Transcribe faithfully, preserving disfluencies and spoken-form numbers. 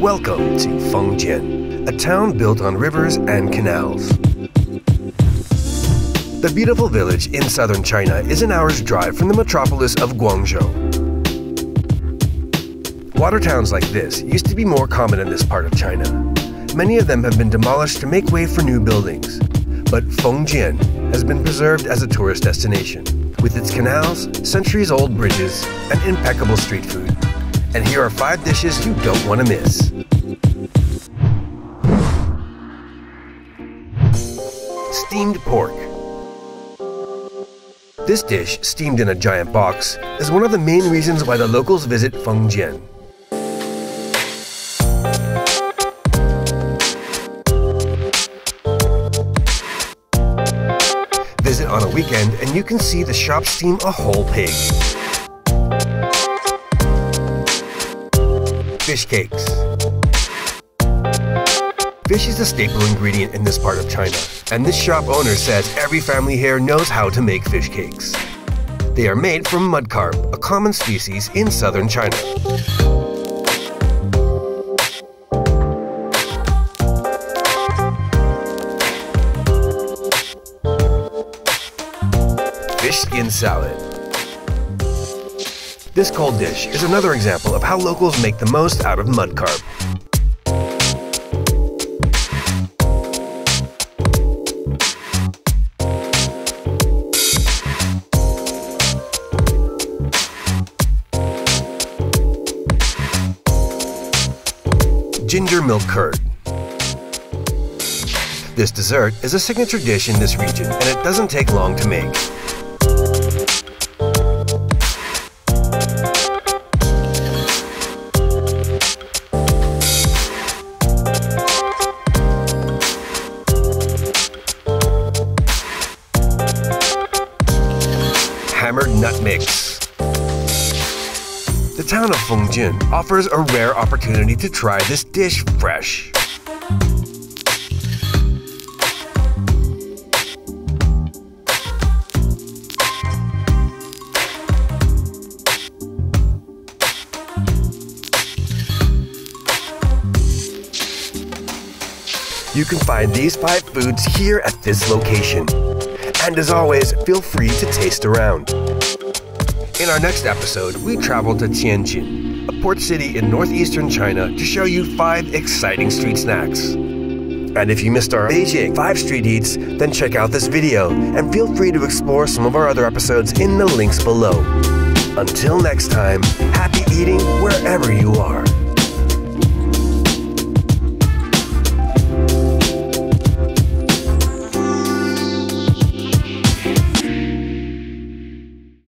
Welcome to Fengjian, a town built on rivers and canals. The beautiful village in southern China is an hour's drive from the metropolis of Guangzhou. Water towns like this used to be more common in this part of China. Many of them have been demolished to make way for new buildings, but Fengjian has been preserved as a tourist destination, with its canals, centuries-old bridges, and impeccable street food. And here are five dishes you don't want to miss. Steamed pork. This dish, steamed in a giant box, is one of the main reasons why the locals visit Fengjian. Visit on a weekend and you can see the shop steam a whole pig. Fish cakes. Fish is a staple ingredient in this part of China, and this shop owner says every family here knows how to make fish cakes. They are made from mudcarp, a common species in southern China. Fish skin salad. This cold dish is another example of how locals make the most out of mudcarp. Ginger milk curd. This dessert is a signature dish in this region, and it doesn't take long to make. Hammered nut mix. The town of Fengjian offers a rare opportunity to try this dish fresh. You can find these five foods here at this location. And as always, feel free to taste around. In our next episode, we travel to Tianjin, a port city in northeastern China, to show you five exciting street snacks. And if you missed our Beijing five Street Eats, then check out this video and feel free to explore some of our other episodes in the links below. Until next time, happy eating wherever you are.